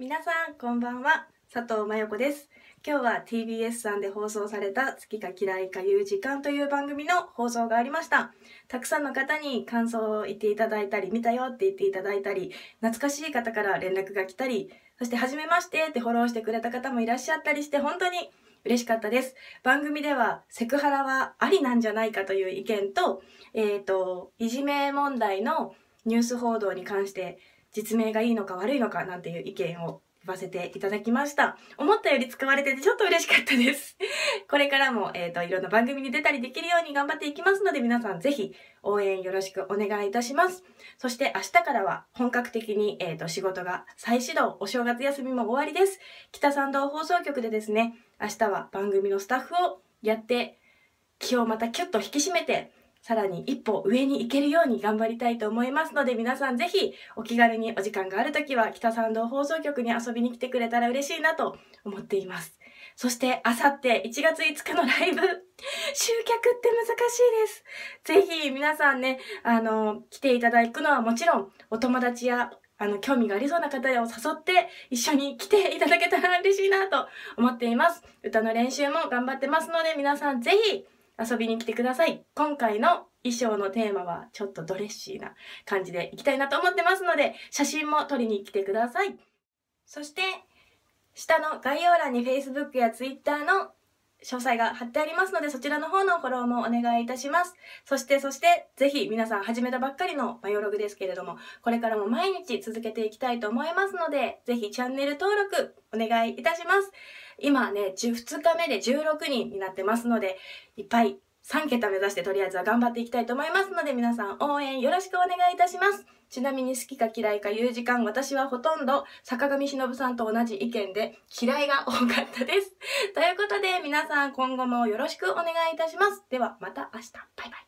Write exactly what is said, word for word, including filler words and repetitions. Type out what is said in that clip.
皆さんこんばんは、佐藤真由子です。今日は ティービーエス さんで放送された好きか嫌いかいう時間という番組の放送がありました。たくさんの方に感想を言っていただいたり、見たよって言っていただいたり、懐かしい方から連絡が来たり、そして初めましてってフォローしてくれた方もいらっしゃったりして、本当に嬉しかったです。番組ではセクハラはありなんじゃないかという意見と、えーと、いじめ問題のニュース報道に関して実名がいいのか悪いのかなんていう意見を言わせていただきました。思ったより使われててちょっと嬉しかったです。これからも、えーと、いろんな番組に出たりできるように頑張っていきますので、皆さんぜひ応援よろしくお願いいたします。そして明日からは本格的に、えーと、仕事が再始動、お正月休みも終わりです。北参道放送局でですね、明日は番組のスタッフをやって、気をまたキュッと引き締めて、さらに一歩上に行けるように頑張りたいと思いますので、皆さんぜひお気軽にお時間があるときは北参道放送局に遊びに来てくれたら嬉しいなと思っています。そしてあさっていちがついつかのライブ、集客って難しいです。ぜひ皆さんね、あの、来ていただくのはもちろん、お友達やあの興味がありそうな方を誘って一緒に来ていただけたら嬉しいなと思っています。歌の練習も頑張ってますので、皆さんぜひ遊びに来てください。今回の衣装のテーマはちょっとドレッシーな感じでいきたいなと思ってますので、写真も撮りに来てください。そして下の概要欄に フェイスブック や ツイッター の詳細が貼ってありますので、そちらの方のフォローもお願いいたします。そしてそしてぜひ皆さん始めたばっかりのマヨログですけれども、これからも毎日続けていきたいと思いますので、ぜひチャンネル登録お願いいたします。今ね、ふつかめでじゅうろくにんになってますので、いっぱいさんけた目指してとりあえずは頑張っていきたいと思いますので、皆さん応援よろしくお願いいたします。ちなみに好きか嫌いかいう時間、私はほとんど坂上忍さんと同じ意見で嫌いが多かったです。ということで皆さん今後もよろしくお願いいたします。ではまた明日。バイバイ。